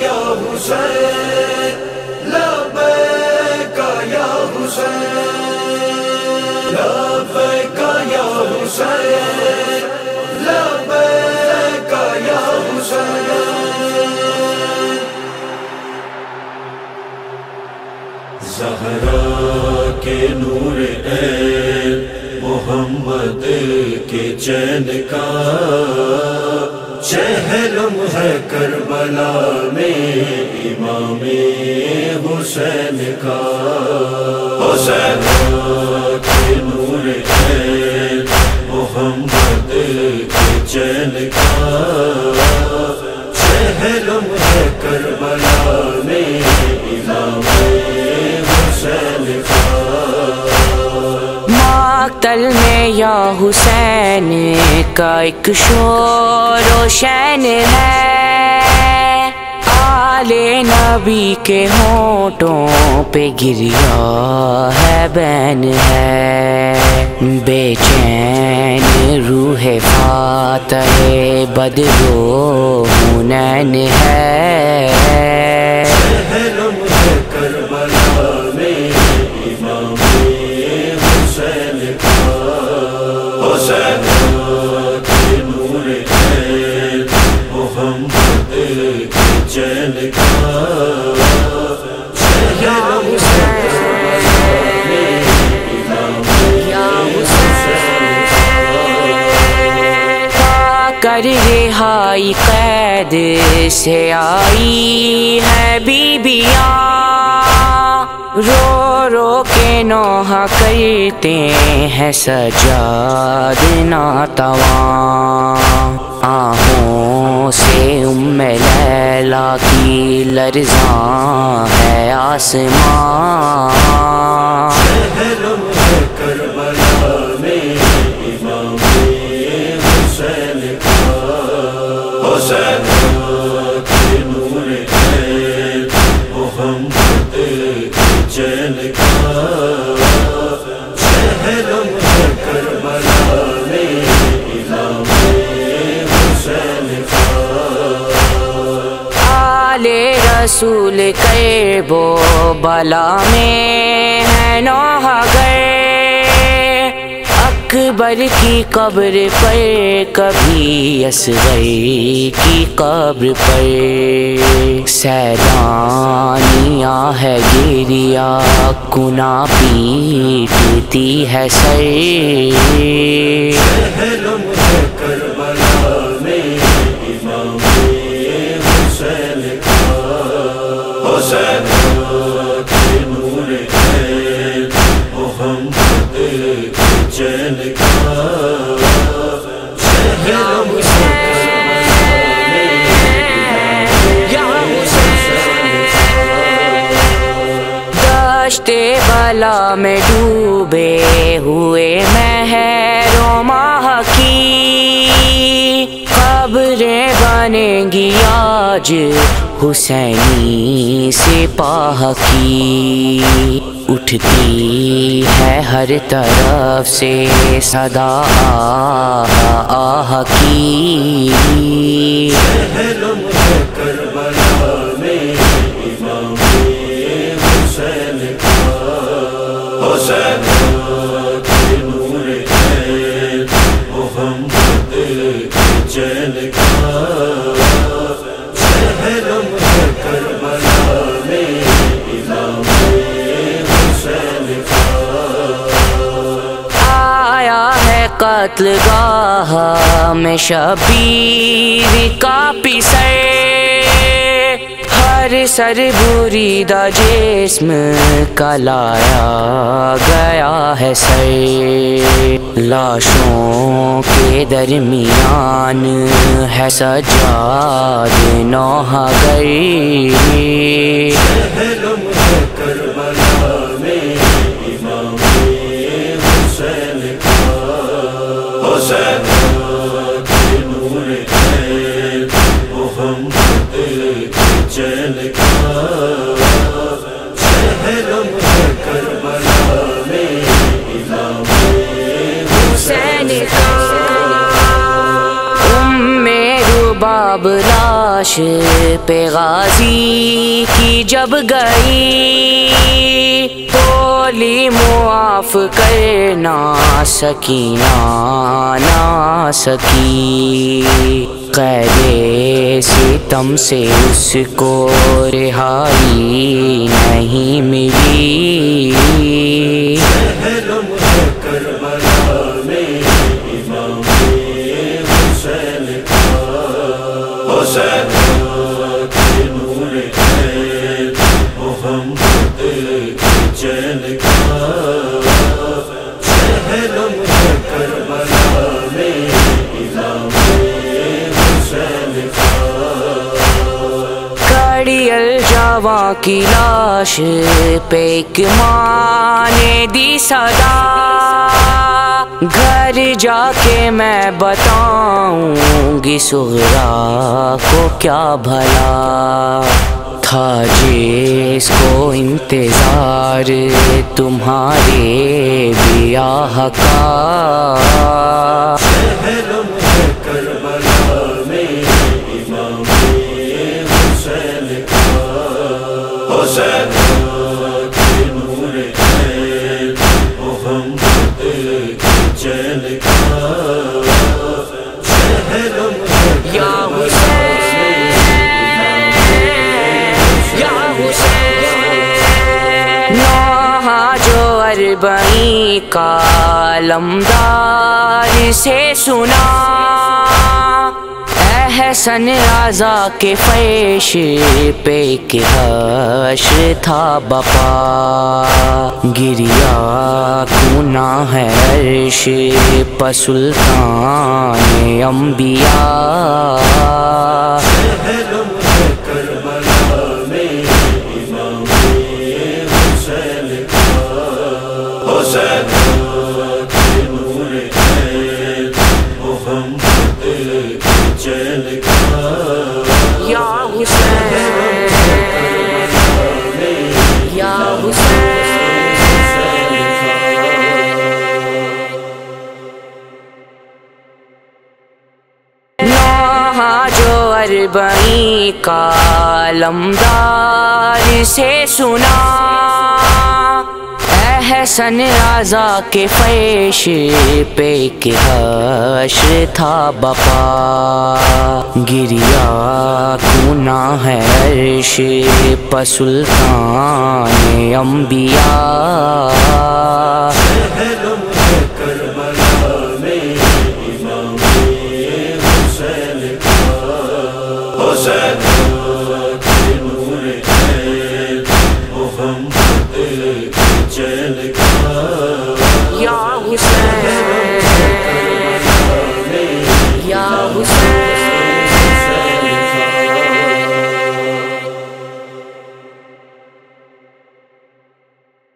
या हुसैन, लबैक या हुसैन, लबैक या हुसैन, लबैक या हुसैन। ज़हरा के नूर ऐन, मोहम्मद के चैन का चहलम है। करबला में इमाम हुसैन का, हुसैन के नूर ऐन, मोहम्मद के चैन का चहलम है। करबला में इमाम हुसैन का, मातल में या हुसैन का एक शोर रोशन है। आले नबी के होठों पे गिरिया है बैन है। बेचैन रूह फातहे बदलो हुनैन है। कर रिहाई कैद से आई है बीबिया, रो रो के नोहा करते हैं सजाद नातवा। आहों से उम्मे लैला की लर्जा है आसमां। रसूल करबो बला में है नोहा गए। अकबर की कब्र पर कभी असगर की कब्र पर सैलानिया है गिरिया। कुना पीटती है सर। बला में डूबे हुए महरों माह की कब्रें बनेंगी आज हुसैनी सिपाह की। उठती है हर तरफ से सदा आह की। कत्लगाह में शबीर का पिसे हर सर बुरीदा जिस्म का लाया गया है सर। लाशों के दरमियान है सजाद नोहा गई। अब लाश पे गाजी की जब गई तोली मुआफ कर ना सकी कैदे सितम से उसको रिहाई नहीं मिली। करबला में इमाम ए हुसैन के नूर है मोहम्मद के चैन का। चेहलम करबला में इमाम ए हुसैन का। कड़ियल जावा की लाश पे एक माँ ने दी सदा, घर जाके मैं बताऊंगी सुगरा को क्या भला। था जिसको इंतजार तुम्हारे ब्याह का। चेहलम करबला में इमाम ए हुसैन का। हुसैन नोहा जो अरबईं का लमदार से सुना, एहसन आजा के फैश पे के हश था बपा। गिरिया गुना है अर्श पर सुल्तान अंबिया। नोहा जो अरबईं का लमदार से सुना, एहसन आजा के फैश पे के हश था बपा। गिरिया गुना है अर्श पर सुल्तान अंबिया। चेहलम करबला में इमाम ए हुसैन का।